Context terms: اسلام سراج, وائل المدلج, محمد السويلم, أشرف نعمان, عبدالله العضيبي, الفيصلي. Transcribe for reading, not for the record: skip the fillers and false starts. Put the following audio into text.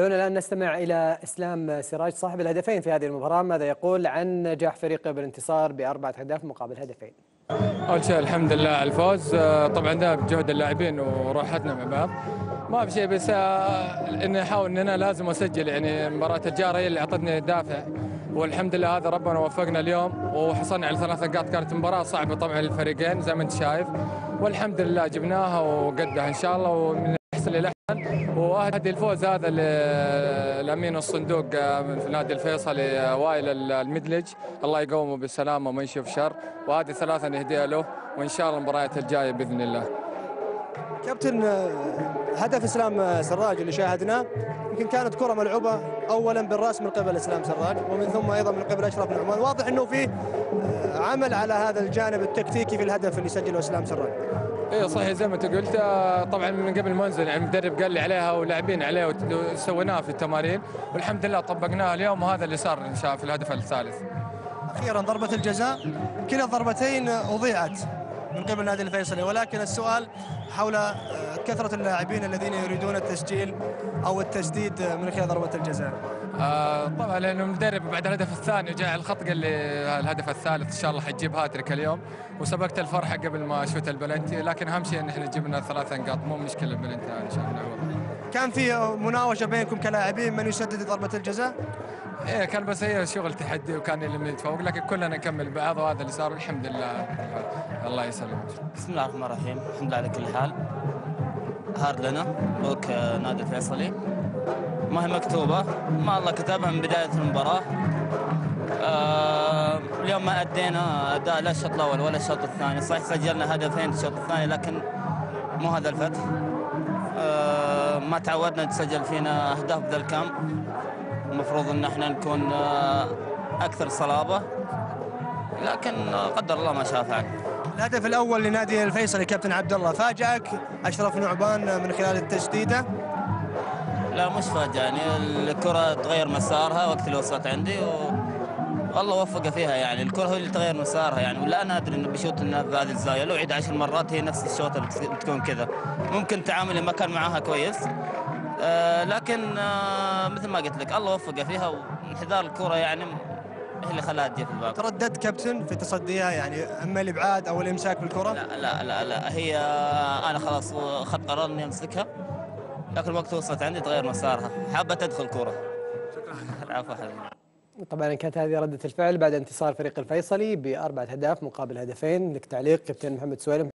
دعونا الآن نستمع إلى اسلام سراج صاحب الهدفين في هذه المباراة، ماذا يقول عن نجاح فريقه بالانتصار بأربعة أهداف مقابل هدفين؟ أول شيء الحمد لله الفوز، طبعا ده بجهد اللاعبين وروحتنا مع بعض، ما في شيء بس إني أحاول إن أنا لازم أسجل، يعني مباراة الجارة هي اللي أعطتني الدافع، والحمد لله هذا ربنا وفقنا اليوم وحصلنا على 3 نقاط. كانت مباراة صعبة طبعا للفريقين زي ما أنت شايف، والحمد لله جبناها وقدها إن شاء الله ومن أحسن للأحسن، وأهدي الفوز هذا لأمين الصندوق في نادي الفيصلي وائل المدلج، الله يقومه بالسلامة وما يشوف شر، وهذه 3 نهديها له وإن شاء الله المباريات الجاية بإذن الله. كابتن، هدف اسلام سراج اللي شاهدناه يمكن كانت كرة ملعوبة أولا بالرأس من قبل اسلام سراج ومن ثم أيضا من قبل أشرف نعمان، واضح أنه في عمل على هذا الجانب التكتيكي في الهدف اللي سجله اسلام سراج. ايه صحيح زي ما انت قلت، طبعا من قبل ما ننزل يعني المدرب قال لي عليها ولاعبين عليها وسويناها في التمارين والحمد لله طبقناها اليوم، وهذا اللي صار ان شاء الله في الهدف الثالث. اخيرا ضربه الجزاء، كلا الضربتين اضيعت من قبل نادي الفيصلي، ولكن السؤال حول كثره اللاعبين الذين يريدون التسجيل او التسديد من خلال ضربه الجزاء. طبعا لانه المدرب بعد الهدف الثاني وجاء على الخط قال لي الهدف الثالث ان شاء الله حتجيب هاتريك اليوم، وسبقت الفرحه قبل ما اشوت البلنتي، لكن اهم شيء ان احنا جبنا 3 نقاط، مو مشكله البلنتي ان شاء الله. كان في مناوشه بينكم كلاعبين من يسدد ضربه الجزاء؟ ايه كان، بس هي شغل تحدي وكان اللي يتفوق، لكن كلنا نكمل بعض وهذا اللي صار الحمد لله. الله يسلمك. بسم الله الرحمن الرحيم، الحمد لله على كل حال. هارد لنا نادي الفيصلي، ما هي مكتوبة، ما الله كتبها من بداية المباراة. اليوم ما أدينا أداء لا الشوط الأول ولا الشوط الثاني، صحيح سجلنا هدفين الشوط الثاني لكن مو هذا الفتح. ما تعودنا نسجل فينا أهداف بذا الكم، المفروض إن احنا نكون أكثر صلابة، لكن قدر الله ما شاء فعل. الهدف الأول لنادي الفيصلي كابتن عبد الله، فاجأك أشرف نعمان من خلال التسديدة؟ لا مش فاجأ، يعني الكرة تغير مسارها وقت اللي وصلت عندي والله وفق فيها، يعني الكرة هي اللي تغير مسارها، يعني ولا أنا أدري إنه بشوت إنه بهذه الزاوية، لو عيد 10 مرات هي نفس الشوطة اللي بتكون كذا، ممكن تعاملي ما كان معاها كويس، لكن مثل ما قلت لك الله وفق فيها، وانحدار الكرة يعني هي اللي خلاها تجي في الباب. ترددت كابتن في تصديها، يعني اما الابعاد او الامساك بالكره؟ لا لا لا, لا هي انا خلاص اخذت قرار اني امسكها، لكن وقت وصلت عندي تغير مسارها، حابه تدخل كره. العفو. طبعا كانت هذه رده الفعل بعد انتصار فريق الفيصلي ب4 أهداف مقابل هدفين. لك تعليق كابتن محمد السويلم؟